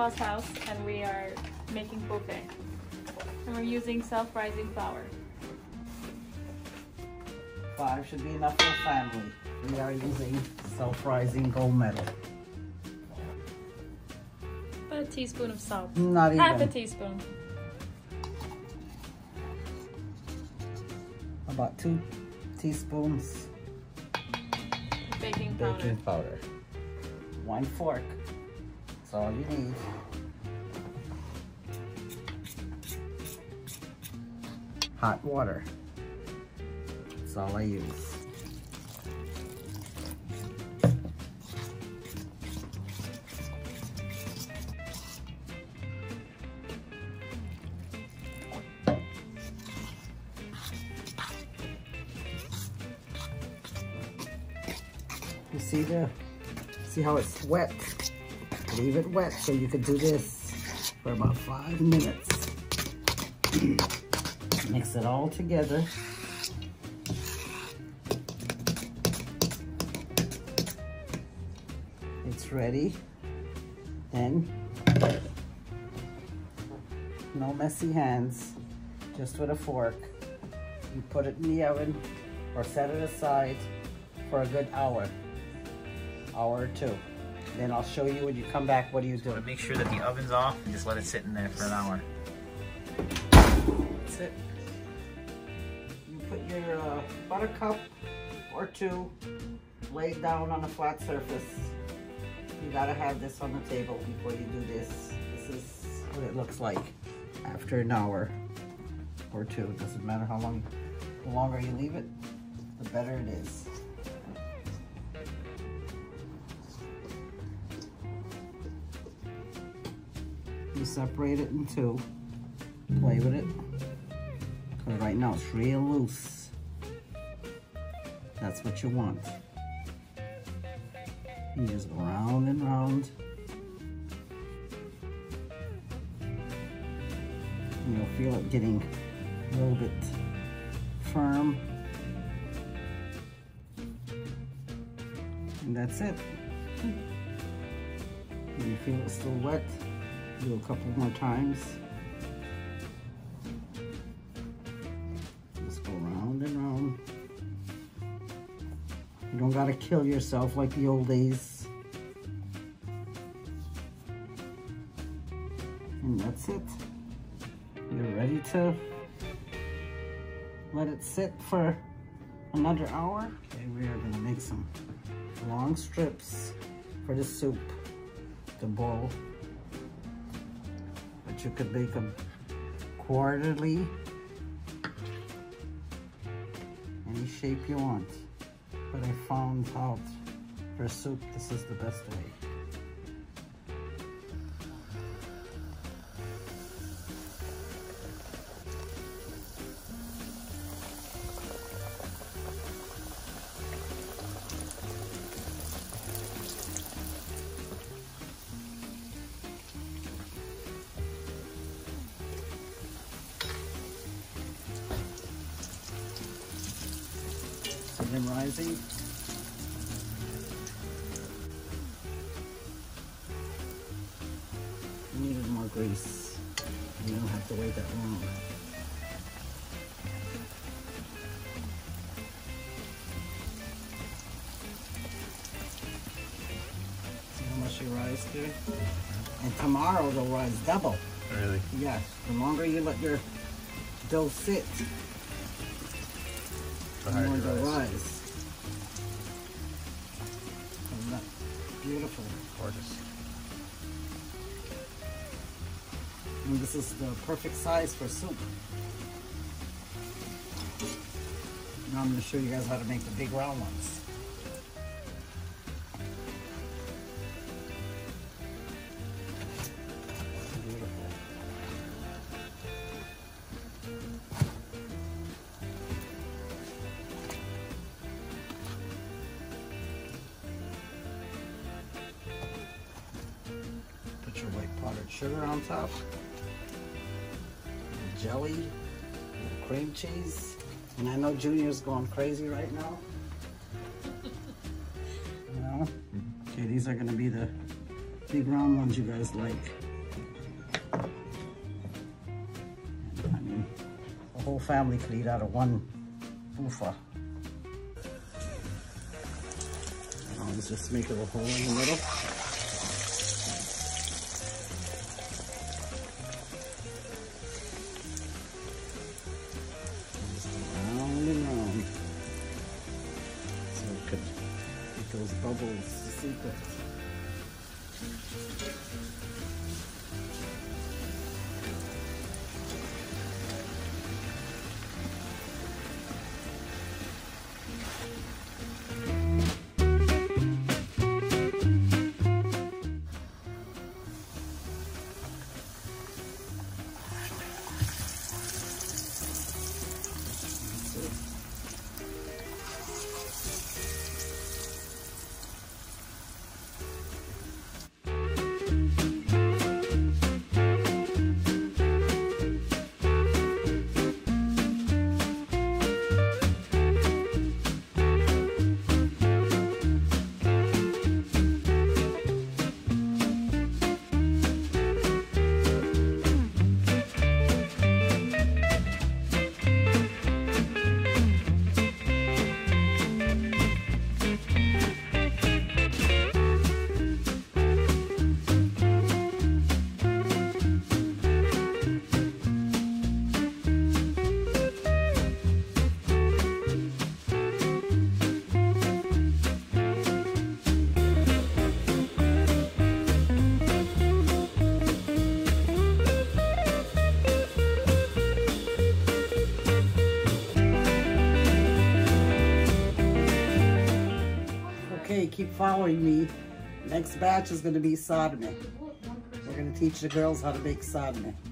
grandma's house, and we are making pufay. And we're using self-rising flour. 5 should be enough for family. We are using self-rising Gold Medal. Put a teaspoon of salt. Not even. Half a teaspoon. About 2 teaspoons baking powder. Baking powder. 1 fork. That's all you need. Hot water. That's all I use. You see see how it's wet? Leave it wet so you can do this for about 5 minutes. Mix it all together. It's ready. Then, no messy hands, just with a fork. You put it in the oven or set it aside for a good hour or 2. Then I'll show you when you come back what do you do. Make sure that the oven's off and just let it sit in there for an hour. That's it. You put your buttercup or 2 laid down on a flat surface. You gotta have this on the table before you do this. This is what it looks like after an hour or 2. It doesn't matter how long, the longer you leave it, the better it is. You separate it in 2, play with it, because right now it's real loose. That's what you want. You just go round and round. And you'll feel it getting a little bit firm. And that's it. When you feel it's still wet, do a couple more times. Just go round and round. You don't gotta kill yourself like the old days. And that's it. You're ready to let it sit for another hour. Okay, we are gonna make some long strips for the soup, the bowl. You could make them quarterly, any shape you want. But I found out for soup, this is the best way. Rising. You needed more grease. You don't have to wait that long. See how much you rise to? And tomorrow they'll rise double. Really? Yes. The longer you let your dough sit, the more they'll rise. Beautiful. Gorgeous. And this is the perfect size for soup. Now I'm going to show you guys how to make the big round ones. Sugar on top, jelly, cream cheese, and I know Junior's going crazy right now. You know? Okay, these are gonna be the big round ones you guys like. the whole family could eat out of one Pufay. I'll just make a little hole in the middle. Round and round. So it could get those bubbles secret. Keep following me. Next batch is going to be sadme. We're going to teach the girls how to make sadme.